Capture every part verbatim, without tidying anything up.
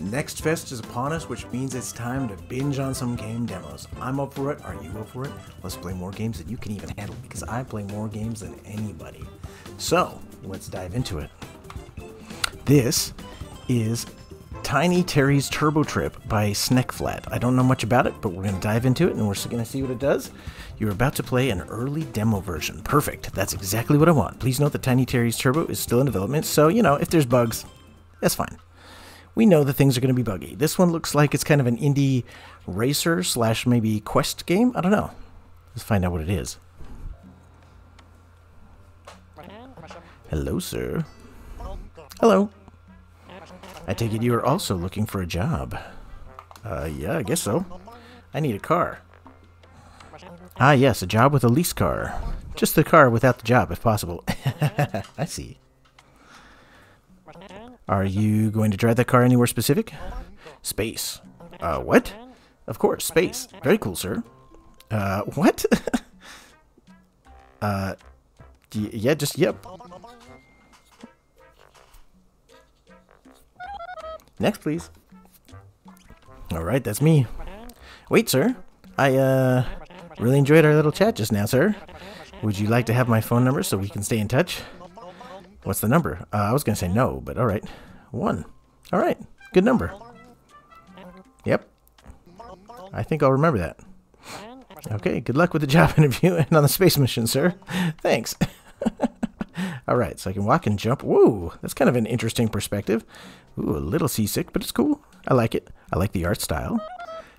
Next Fest is upon us, which means it's time to binge on some game demos. I'm up for it. Are you up for it? Let's play more games than you can even handle, because I play more games than anybody. So, let's dive into it. This is Tiny Terry's Turbo Trip by Snekflat. I don't know much about it, but we're going to dive into it, and we're going to see what it does. You're about to play an early demo version. Perfect. That's exactly what I want. Please note that Tiny Terry's Turbo is still in development, so, you know, if there's bugs, that's fine. We know that things are going to be buggy. This one looks like it's kind of an indie racer slash maybe quest game. I don't know. Let's find out what it is. Hello, sir. Hello. I take it you are also looking for a job. Uh, yeah, I guess so. I need a car. Ah, yes, a job with a lease car. Just the car without the job, if possible. I see. Are you going to drive that car anywhere specific? Space. Uh, what? Of course, space. Very cool, sir. Uh, what? uh, yeah, just, yep. Next, please. Alright, that's me. Wait, sir. I, uh, really enjoyed our little chat just now, sir. Would you like to have my phone number so we can stay in touch? What's the number? Uh, I was going to say no, but alright. One. Alright, good number. Yep. I think I'll remember that. Okay, good luck with the job interview and on the space mission, sir. Thanks. Alright, so I can walk and jump. Whoa, that's kind of an interesting perspective. Ooh, a little seasick, but it's cool. I like it. I like the art style.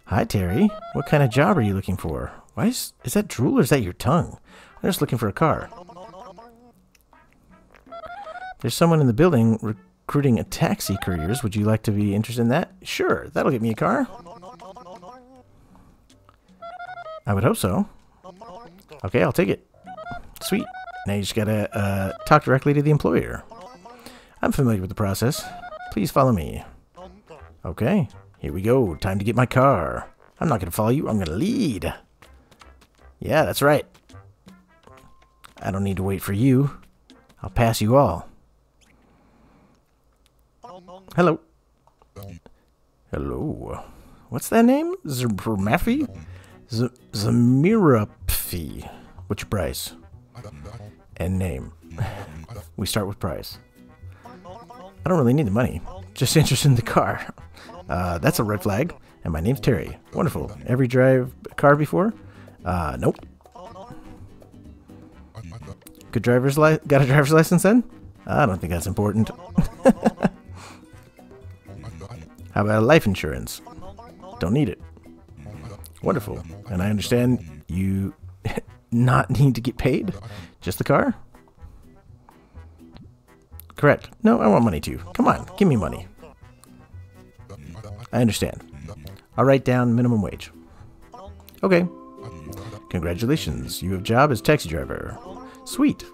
Hi, Terry. What kind of job are you looking for? Why is, is that drool or is that your tongue? I'm just looking for a car. There's someone in the building recruiting a taxi couriers. Would you like to be interested in that? Sure, that'll get me a car. I would hope so. Okay, I'll take it. Sweet. Now you just gotta uh, talk directly to the employer. I'm familiar with the process. Please follow me. Okay, here we go. Time to get my car. I'm not gonna follow you. I'm gonna lead. Yeah, that's right. I don't need to wait for you. I'll pass you all. Hello. Hello. What's that name? Zamirapfi? Zamirapfi. What's your price? And name. We start with price. I don't really need the money. Just interested in the car. Uh, that's a red flag. And my name's Terry. Wonderful. Ever drive a car before? Uh, nope. Good driver's li- got a driver's license then? I don't think that's important. How about life insurance? Don't need it. Wonderful. And I understand you not need to get paid? Just the car? Correct. No, I want money too. Come on, give me money. I understand. I'll write down minimum wage. Okay. Congratulations, you have a job as taxi driver. Sweet.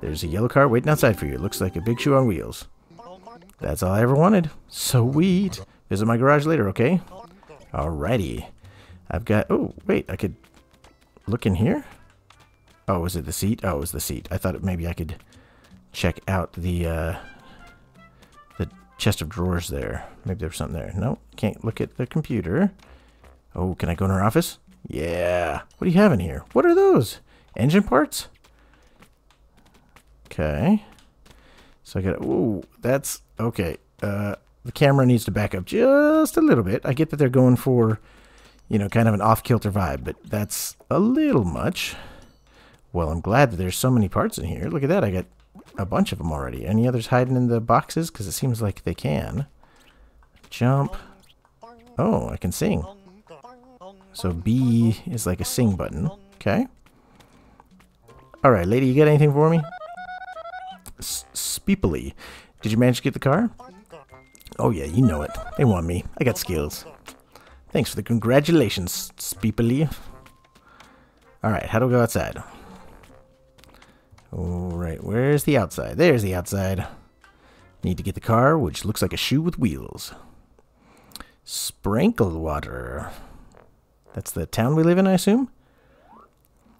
There's a yellow car waiting outside for you. It looks like a big shoe on wheels. That's all I ever wanted. Sweet. Visit my garage later, okay? Alrighty. I've got... Oh, wait, I could... Look in here? Oh, was it the seat? Oh, it was the seat. I thought maybe I could check out the uh, the chest of drawers there. Maybe there was something there. No, can't look at the computer. Oh, can I go in her office? Yeah. What do you have in here? What are those? Engine parts? Okay. So I got... Ooh, that's... Okay. Uh, the camera needs to back up just a little bit. I get that they're going for... You know, kind of an off-kilter vibe, but that's a little much. Well, I'm glad that there's so many parts in here. Look at that, I got a bunch of them already. Any others hiding in the boxes? Because it seems like they can. Jump. Oh, I can sing. So B is like a sing button. Okay. Alright, lady, you got anything for me? Speepily. Did you manage to get the car? Oh yeah, you know it. They want me. I got skills. Thanks for the congratulations, Speepily. Alright, how do we go outside? Alright, where's the outside? There's the outside. Need to get the car, which looks like a shoe with wheels. Sprankle water. That's the town we live in, I assume?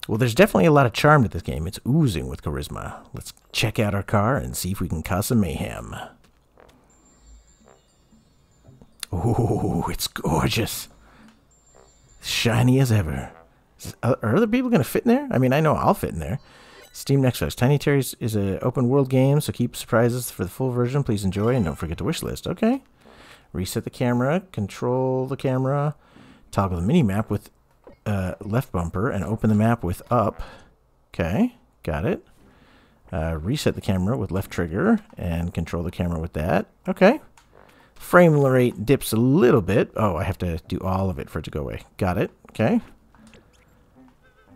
Well, there's definitely a lot of charm to this game. It's oozing with charisma. Let's check out our car and see if we can cause some mayhem. Oh, it's gorgeous. Shiny as ever. Are other people going to fit in there? I mean, I know I'll fit in there. Steam Next Fest. Tiny Terry's is an open world game, so keep surprises for the full version. Please enjoy and don't forget to wishlist. Okay. Reset the camera. Control the camera. Toggle the mini-map with uh, left bumper and open the map with up. Okay. Got it. Uh, reset the camera with left trigger and control the camera with that. Okay. Frame rate dips a little bit. Oh, I have to do all of it for it to go away. Got it. Okay.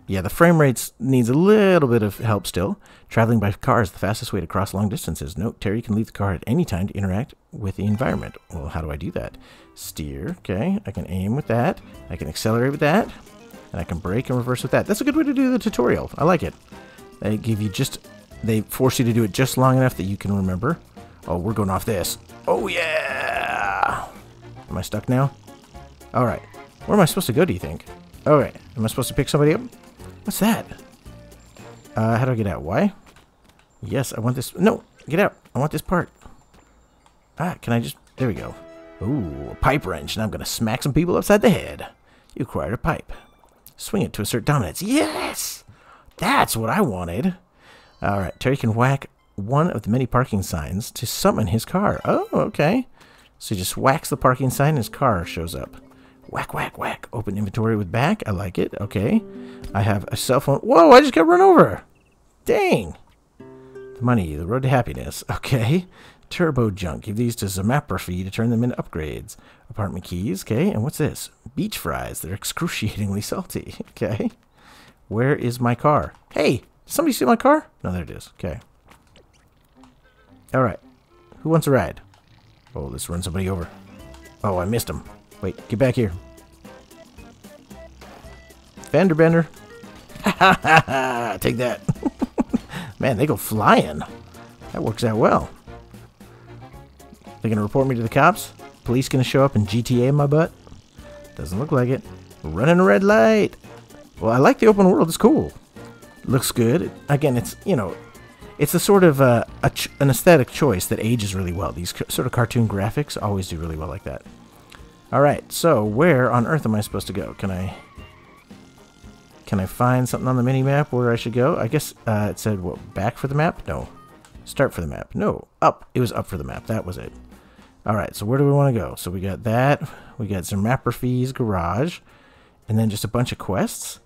Yeah, the frame rate needs a little bit of help still. Traveling by car is the fastest way to cross long distances. Note, Terry can leave the car at any time to interact with the environment. Well, how do I do that? Steer. Okay. I can aim with that. I can accelerate with that. And I can brake and reverse with that. That's a good way to do the tutorial. I like it. They give you just... They force you to do it just long enough that you can remember. Oh, we're going off this. Oh, yeah! Am I stuck now? All right. Where am I supposed to go, do you think? All right. Am I supposed to pick somebody up? What's that? Uh, how do I get out? Why? Yes, I want this. No, get out. I want this part. Ah, can I just... There we go. Ooh, a pipe wrench. And I'm going to smack some people upside the head. You acquired a pipe. Swing it to assert dominance. Yes! That's what I wanted. All right, Terry can whack one of the many parking signs to summon his car. Oh, okay. So he just whacks the parking sign and his car shows up. Whack, whack, whack. Open inventory with back. I like it. Okay. I have a cell phone. Whoa, I just got run over. Dang. The money, the road to happiness. Okay. Turbo junk. Give these to Zamaprophy to turn them into upgrades. Apartment keys. Okay. And what's this? Beach fries. They're excruciatingly salty. Okay. Where is my car? Hey. Somebody steal my car? No, there it is. Okay. All right. Who wants a ride? Oh, let's run somebody over. Oh, I missed him. Wait, get back here. Vanderbender. Ha ha ha ha. Take that. Man, they go flying. That works out well. They're going to report me to the cops? Police going to show up and G T A in my butt? Doesn't look like it. Running a red light. Well, I like the open world. It's cool. Looks good. Again, it's, you know, it's a sort of uh, a ch an aesthetic choice that ages really well. These sort of cartoon graphics always do really well like that. All right, so where on earth am I supposed to go? Can I can I find something on the mini-map where I should go? I guess uh, it said, what, back for the map? No. Start for the map. No. Up. It was up for the map. That was it. All right, so where do we want to go? So we got that. We got Zamirapfi's garage. And then just a bunch of quests.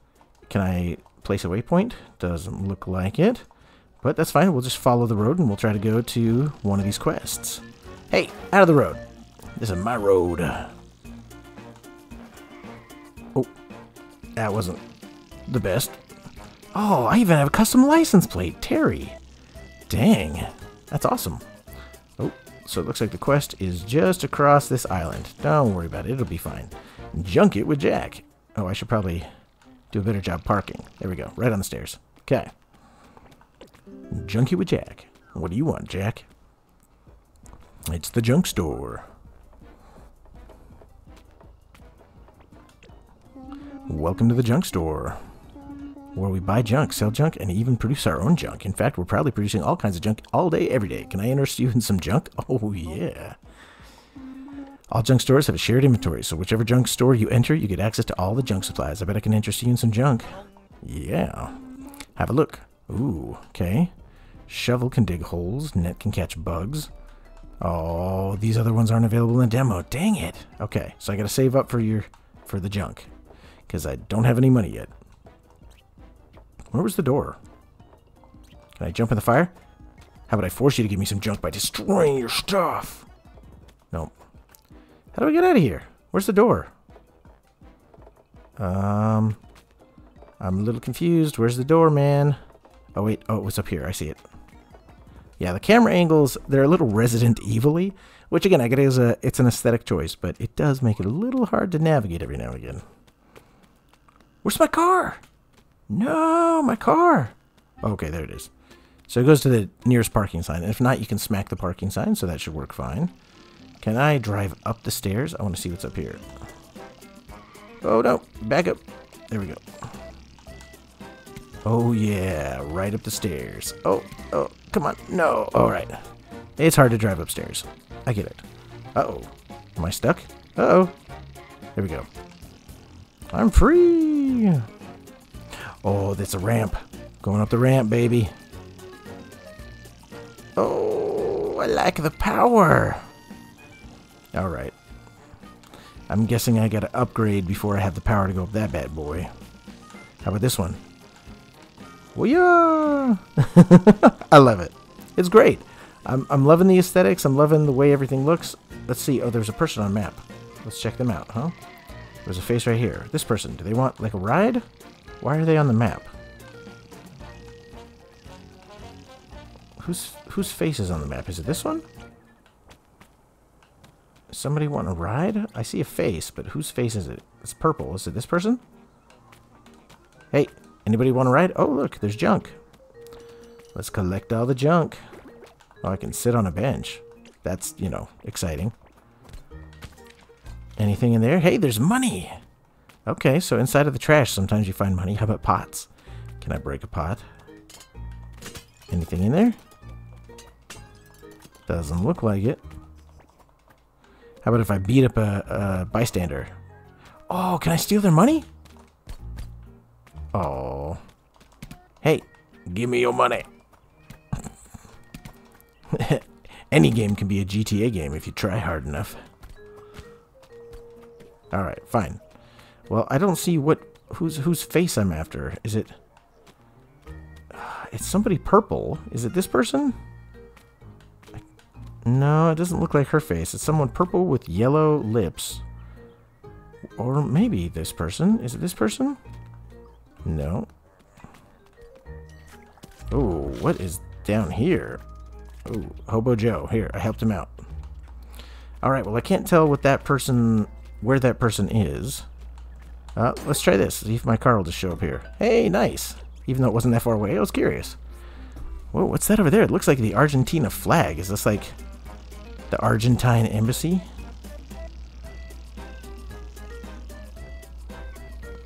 Can I... Place a waypoint? Doesn't look like it. But that's fine. We'll just follow the road and we'll try to go to one of these quests. Hey! Out of the road! This is my road. Oh. That wasn't the best. Oh, I even have a custom license plate. Terry. Dang. That's awesome. Oh, so it looks like the quest is just across this island. Don't worry about it. It'll be fine. Junk it with Jack. Oh, I should probably... do a better job parking. There we go. Right on the stairs. Okay. Junkie with Jack. What do you want, Jack? It's the junk store. Welcome to the junk store, where we buy junk, sell junk, and even produce our own junk. In fact, we're proudly producing all kinds of junk all day, every day. Can I interest you in some junk? Oh, yeah. All junk stores have a shared inventory, so whichever junk store you enter, you get access to all the junk supplies. I bet I can interest you in some junk. Yeah. Have a look. Ooh, okay. Shovel can dig holes. Net can catch bugs. Oh, these other ones aren't available in the demo. Dang it. Okay, so I gotta save up for your, for the junk. Because I don't have any money yet. Where was the door? Can I jump in the fire? How about I force you to give me some junk by destroying your stuff? Nope. How do I get out of here? Where's the door? Um, I'm a little confused. Where's the door, man? Oh, wait. Oh, it was up here. I see it. Yeah, the camera angles, they're a little Resident Evil-y, which, again, I get is a, it's an aesthetic choice, but it does make it a little hard to navigate every now and again. Where's my car? No, my car. Okay, there it is. So it goes to the nearest parking sign. If not, you can smack the parking sign, so that should work fine. Can I drive up the stairs? I want to see what's up here. Oh, no. Back up. There we go. Oh, yeah. Right up the stairs. Oh, oh, come on. No. All right. It's hard to drive upstairs. I get it. Uh-oh. Am I stuck? Uh-oh. There we go. I'm free! Oh, that's a ramp. Going up the ramp, baby. Oh, I lack the power. Alright. I'm guessing I gotta upgrade before I have the power to go up that bad boy. How about this one? Well, yeah! I love it. It's great. I'm, I'm loving the aesthetics. I'm loving the way everything looks. Let's see. Oh, there's a person on map. Let's check them out, huh? There's a face right here. This person. Do they want, like, a ride? Why are they on the map? Who's, whose face is on the map? Is it this one? Does somebody want a ride? I see a face, but whose face is it? It's purple. Is it this person? Hey, anybody want a ride? Oh, look. There's junk. Let's collect all the junk. Oh, I can sit on a bench. That's, you know, exciting. Anything in there? Hey, there's money! Okay, so inside of the trash sometimes you find money. How about pots? Can I break a pot? Anything in there? Doesn't look like it. How about if I beat up a, a bystander? Oh, can I steal their money? Oh. Hey, give me your money. Any game can be a G T A game if you try hard enough. Alright, fine. Well, I don't see what whose whose face I'm after. Is it... It's somebody purple. Is it this person? No, it doesn't look like her face. It's someone purple with yellow lips. Or maybe this person. Is it this person? No. Oh, what is down here? Oh, Hobo Joe. Here, I helped him out. Alright, well, I can't tell what that person... where that person is. Uh, let's try this. See if my car will just show up here. Hey, nice. Even though it wasn't that far away, I was curious. Whoa, what's that over there? It looks like the Argentina flag. Is this like the Argentine embassy?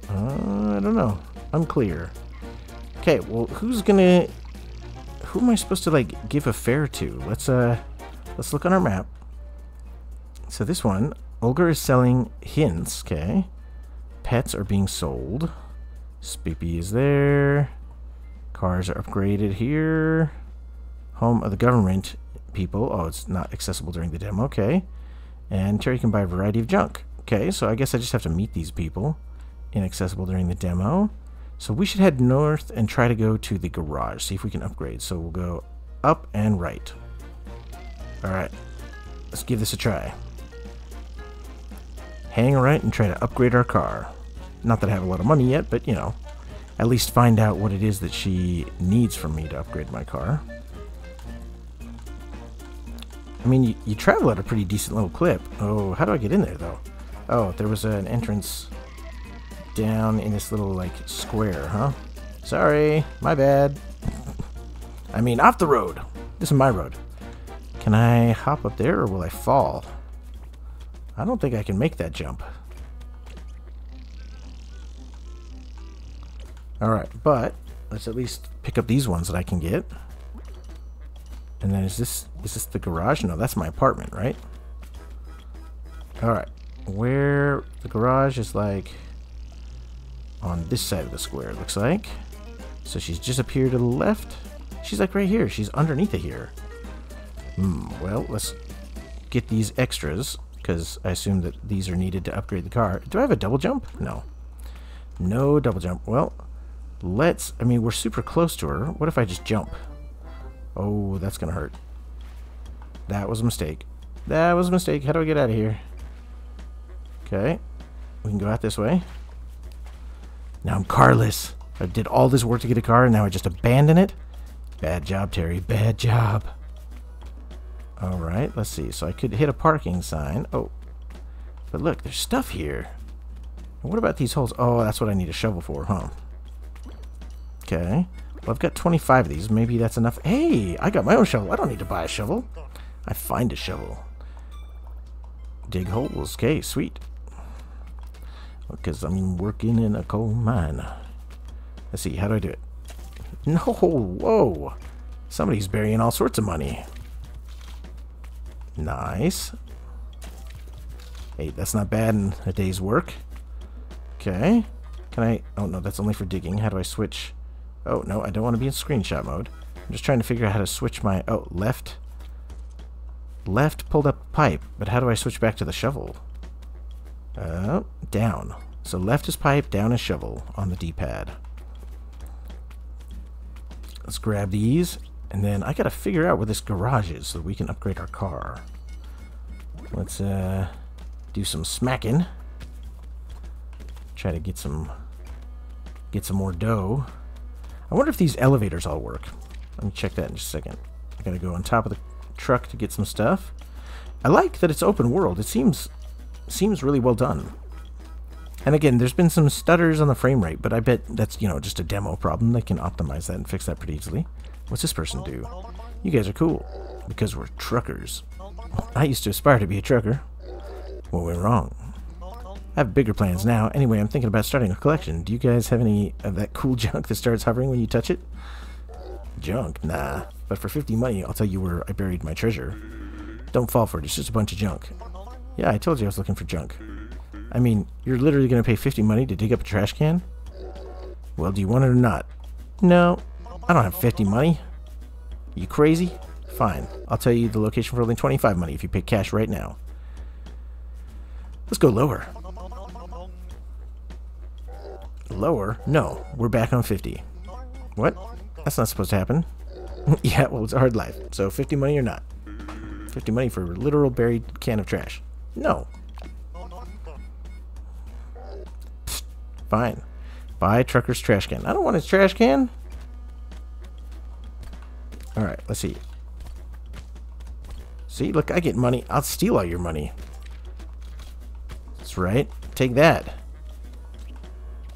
Uh, I don't know. Unclear. Okay, well, who's gonna... Who am I supposed to, like, give a fare to? Let's, uh, let's look on our map. So this one... Olga is selling hints, okay. Pets are being sold. Speepy is there. Cars are upgraded here. Home of the government people. Oh, it's not accessible during the demo, okay. And Terry can buy a variety of junk. Okay, so I guess I just have to meet these people. Inaccessible during the demo. So we should head north and try to go to the garage, see if we can upgrade. So we'll go up and right. Alright, let's give this a try. Hang right and try to upgrade our car. Not that I have a lot of money yet, but you know, at least find out what it is that she needs from me to upgrade my car. I mean, you, you travel at a pretty decent little clip. Oh, how do I get in there though? Oh, there was an entrance down in this little like square, huh? Sorry, my bad. I mean, off the road. This is my road. Can I hop up there or will I fall? I don't think I can make that jump. Alright, but let's at least pick up these ones that I can get. And then is this is this the garage? No, that's my apartment, right? Alright, where the garage is like on this side of the square, it looks like. So she's just up here to the left. She's like right here. She's underneath of here. Hmm, well, let's get these extras. Because I assume that these are needed to upgrade the car. Do I have a double jump? No. No double jump. Well, let's... I mean, we're super close to her. What if I just jump? Oh, that's going to hurt. That was a mistake. That was a mistake. How do I get out of here? Okay. We can go out this way. Now I'm carless. I did all this work to get a car, and now I just abandon it? Bad job, Terry. Bad job. Alright, let's see. So I could hit a parking sign. Oh, but look, there's stuff here. What about these holes? Oh, that's what I need a shovel for, huh? Okay. Well, I've got twenty-five of these. Maybe that's enough. Hey, I got my own shovel. I don't need to buy a shovel. I find a shovel. Dig holes. Okay, sweet. Because I'm working in a coal mine. Let's see. How do I do it? No, whoa. Somebody's burying all sorts of money. Nice. Eight. That's not bad in a day's work. Okay. Can I... Oh, no, that's only for digging. How do I switch? Oh, no, I don't want to be in screenshot mode. I'm just trying to figure out how to switch my... Oh, left. Left pulled up pipe. But how do I switch back to the shovel? Uh, down. So left is pipe, down is shovel on the D-pad. Let's grab these. And then I gotta figure out where this garage is so that we can upgrade our car. Let's, uh... do some smacking. Try to get some get some more dough. I wonder if these elevators all work. Let me check that in just a second. I gotta go on top of the truck to get some stuff. I like that it's open world. It seems seems really well done. And again, there's been some stutters on the frame rate, but I bet that's, you know, just a demo problem. They can optimize that and fix that pretty easily. What's this person do? You guys are cool because we're truckers. I used to aspire to be a trucker. Well, we're wrong. I have bigger plans now. Anyway, I'm thinking about starting a collection. Do you guys have any of that cool junk that starts hovering when you touch it? Junk? Nah. But for fifty money, I'll tell you where I buried my treasure. Don't fall for it. It's just a bunch of junk. Yeah, I told you I was looking for junk. I mean, you're literally going to pay fifty money to dig up a trash can? Well, do you want it or not? No. I don't have fifty money. You crazy? Fine. I'll tell you the location for only twenty-five money if you pay cash right now. Let's go lower. Lower? No, we're back on fifty. What? That's not supposed to happen. Yeah, well, it's a hard life. So fifty money or not. fifty money for a literal buried can of trash. No. Pfft, fine. Buy trucker's trash can. I don't want his trash can. Alright, let's see. See, look, I get money. I'll steal all your money. Right? Take that.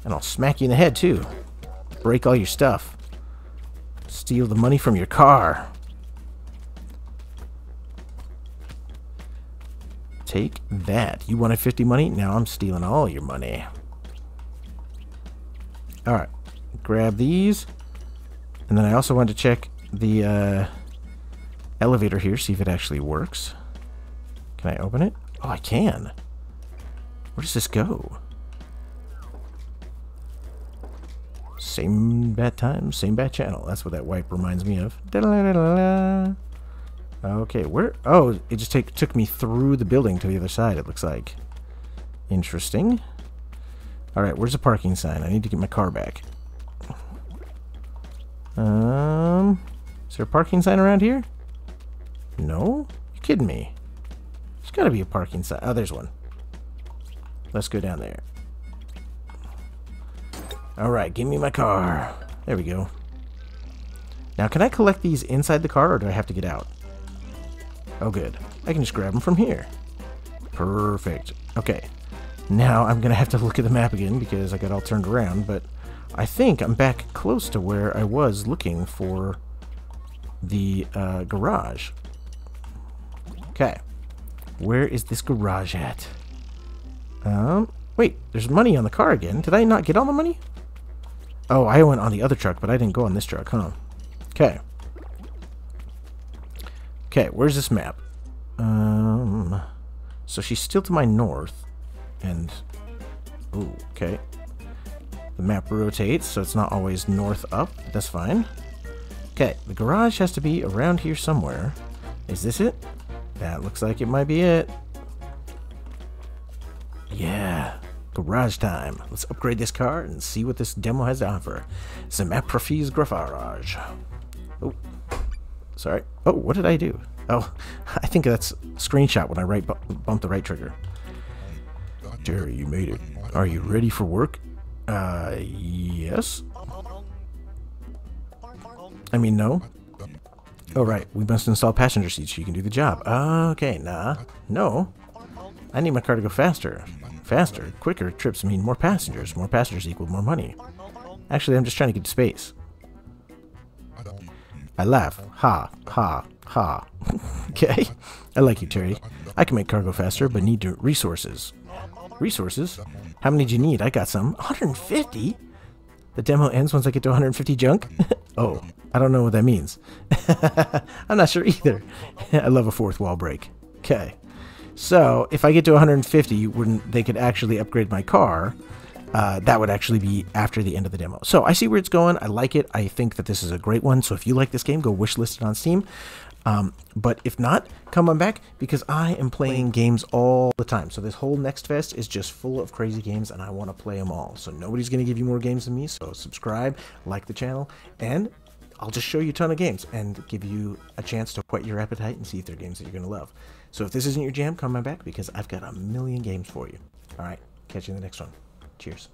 And I'll smack you in the head, too. Break all your stuff. Steal the money from your car. Take that. You wanted fifty money? Now I'm stealing all your money. Alright. Grab these. And then I also wanted to check the uh, elevator here, see if it actually works. Can I open it? Oh, I can. Where does this go? Same bad time, same bad channel. That's what that wipe reminds me of. Da -da -da -da -da. Okay, where? Oh, it just take, took me through the building to the other side, it looks like. Interesting. Alright, where's the parking sign? I need to get my car back. Um, is there a parking sign around here? No? You're kidding me. There's gotta be a parking sign. Oh, there's one. Let's go down there. Alright, give me my car. There we go. Now, can I collect these inside the car, or do I have to get out? Oh, good. I can just grab them from here. Perfect. Okay. Now, I'm going to have to look at the map again, because I got all turned around, but I think I'm back close to where I was looking for the uh, garage. Okay. Where is this garage at? Um, wait, there's money on the car again. Did I not get all the money? Oh, I went on the other truck, but I didn't go on this truck, huh? Okay. Okay, where's this map? Um, so she's still to my north, and... Ooh, okay. The map rotates, so it's not always north up. That's fine. Okay, the garage has to be around here somewhere. Is this it? That looks like it might be it. Yeah, garage time. Let's upgrade this car and see what this demo has to offer. Zamaprophy's garage. Oh, sorry. Oh, what did I do? Oh, I think that's screenshot when I right bu bump the right trigger. Terry, you made it. Are you ready for work? Uh, yes. I mean, no. Oh, right. We must install passenger seats so you can do the job. Okay, nah. No. I need my car to go faster. Faster, quicker trips mean more passengers. More passengers equal more money. Actually, I'm just trying to get to space. I laugh. Ha, ha, ha. Okay. I like you, Terry. I can make car go faster, but need to resources. Resources? How many do you need? I got some. one hundred fifty? The demo ends once I get to one hundred fifty junk? Oh, I don't know what that means. I'm not sure either. I love a fourth wall break. Okay. So if I get to one hundred fifty, when they could actually upgrade my car, uh, that would actually be after the end of the demo. So I see where it's going. I like it. I think that this is a great one. So if you like this game, go wishlist it on Steam. Um, but if not, come on back, because I am playing games all the time. So this whole Next Fest is just full of crazy games, and I want to play them all. So nobody's going to give you more games than me, so subscribe, like the channel, and I'll just show you a ton of games and give you a chance to whet your appetite and see if they're games that you're going to love. So if this isn't your jam, come on back, because I've got a million games for you. All right, catch you in the next one. Cheers.